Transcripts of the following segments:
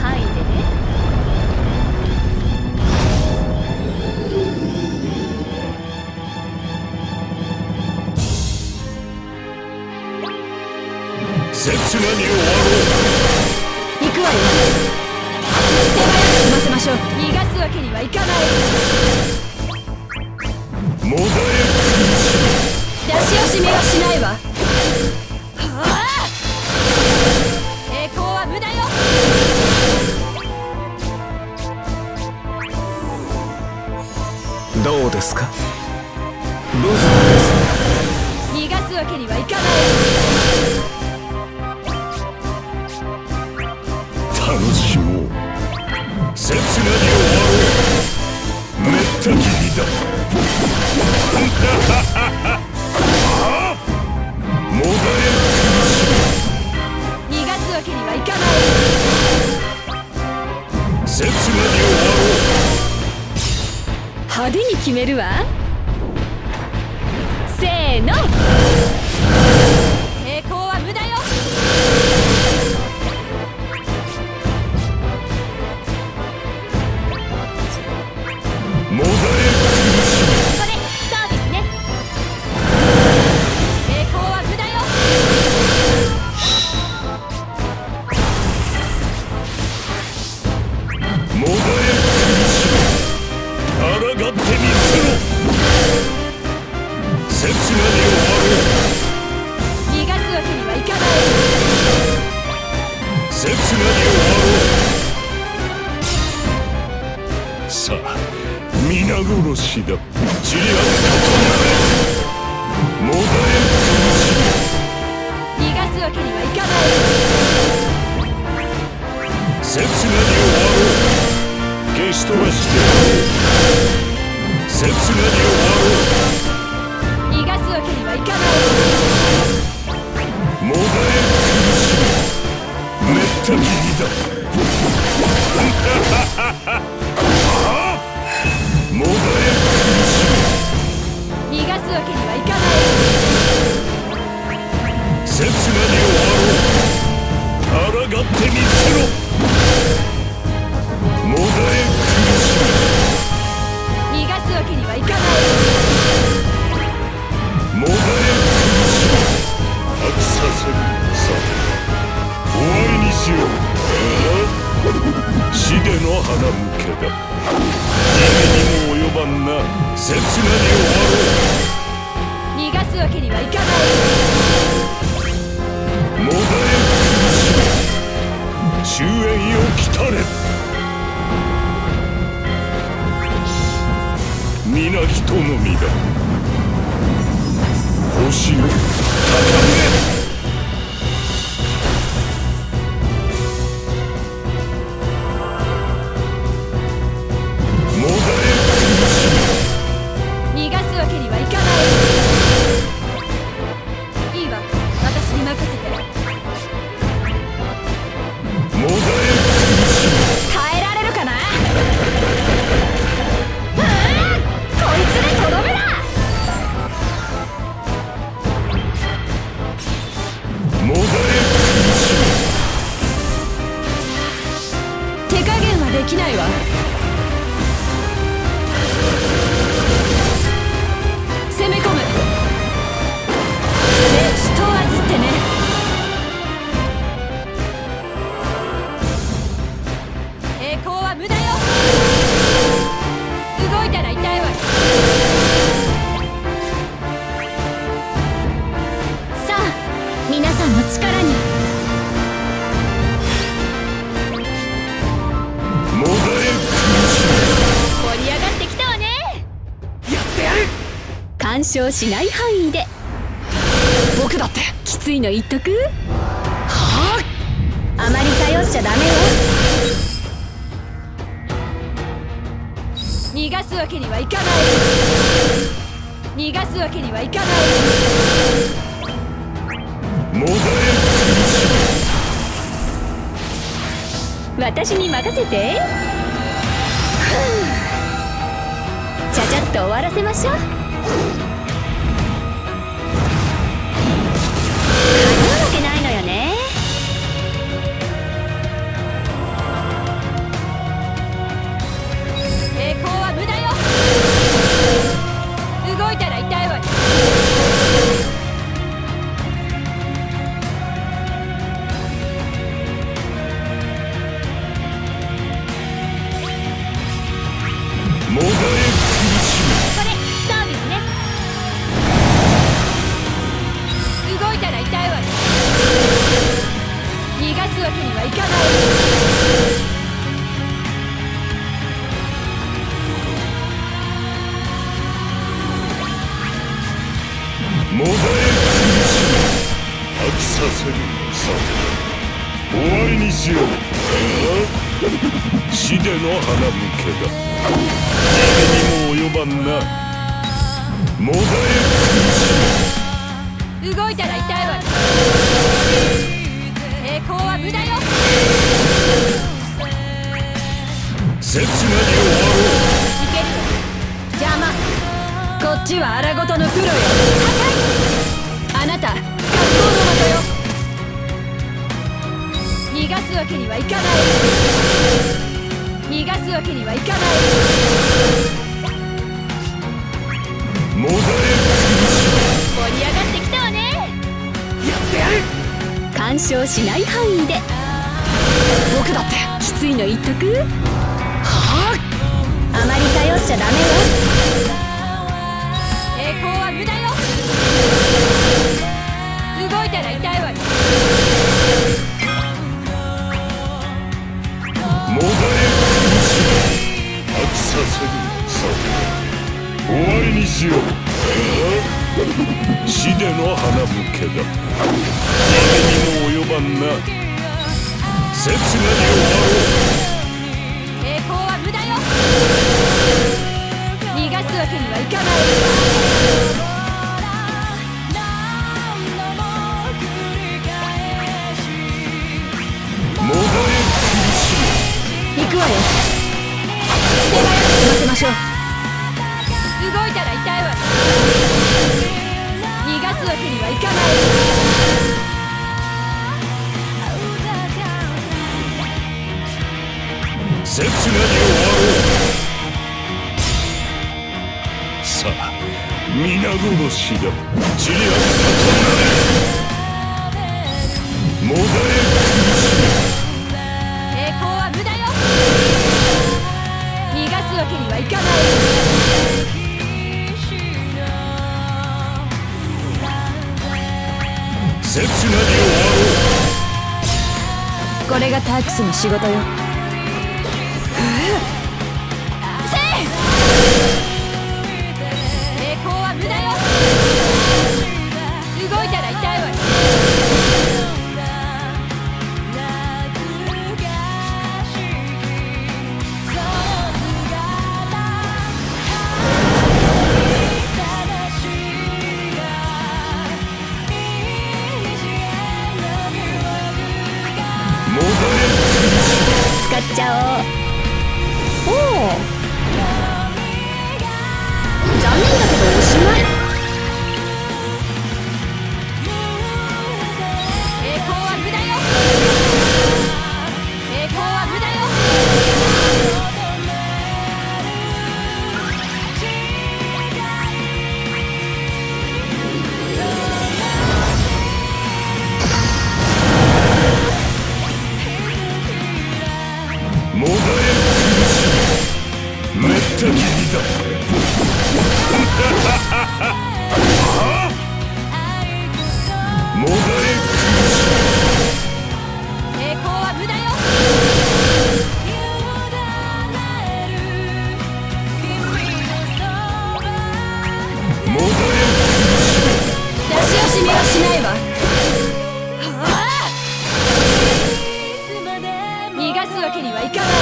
範囲でね。絶なに終わろう。行くわよ。手早く済ませましょう。逃がすわけにはいかない。もだえ出し惜しみはしないわ。栄光は無駄よ。どうですか。無駄ですね。逃がすわけにはいかない。楽しもう。切なに終わろう。めったに見た。ああ、もだえ苦しみ。逃がすわけにはいかない。切なに終わろう。派手に決めるわ。せーの。抵抗は無駄よ。もだえ苦しみ。それサービスね。抵抗は無駄よ。もだえ苦しみ。抗ってみせろ。切なに終わろう。逃がすわけにはいかない。切なに終わろう。さあ皆殺しだ。ジリアン、もだえ苦しみ。逃がすわけにはいかない。切なに終わろう。消し飛ばしてやろう。切なに終わろう。逃がすわけにはいかない。もだえ苦しみ。めったにだ。もだえ苦しみ。逃がすわけにはいかない。切なに終わろう。抗ってみせろ。もだえ苦しみ。逃がすわけにはいかない。もだえ苦しみ。飽きさせる。さあ終わりにしよう。死での花向けだ。誰にも及ばんな。切なに終わろう。逃がすわけにはいかない。もだえ苦しみ。終焉よ来たれ。皆人のみだ。星を高め。干渉しない範囲で。僕だってきついの言っとく。はあ、あまり頼っちゃダメよ。逃がすわけにはいかない。逃がすわけにはいかない。もだえ苦しみ。私に任せて。ちゃちゃっと終わらせましょう。かなうわけないのよね。死での花向けだ。誰にも及ばんな。もだえ苦しむ。動いたら痛いわ。抵抗は無駄よ。刹那に終わろう。いける。邪魔。こっちは荒事のプロよ。あなた、学校の的よ。逃がすわけにはいかない。逃がすわけにはいかない。もだえ盛り上がってきたわね。やってやる。干渉しない範囲で。僕だってきついの言っとく。はあ、あまり頼っちゃダメよ。抵抗は無駄よ。動いたら痛いわよ。もだえ苦しみ。飽きさせる。さて終わりにしよう。死での花向けだ。誰にも及ばんな。刹那に終わろう。抵抗は無駄よ。逃がすわけにはいかない。行くわよ。済ませましょう。動いたら痛いわ。逃がすわけにはいかない。刹那に終わろう。さあ、皆殺しだ。塵は立たない。もだえ苦しみ。わけにはいかない。刹那に終わろう。これがタークスの仕事よ。せい。抵抗は無駄よ。動いたら痛いわよ。じゃあ、おお、残念だけどおしまい。抵抗は無駄よ。抵抗は無駄よ。めった切りだ。もだえ苦しみ。抵抗は無駄よ。もだえ苦しみ。出し惜しみはしないわ。逃がすわけにはいかない。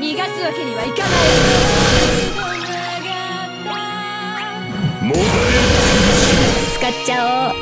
逃がすわけにはいかない。もだえ苦しみ。使っちゃおう。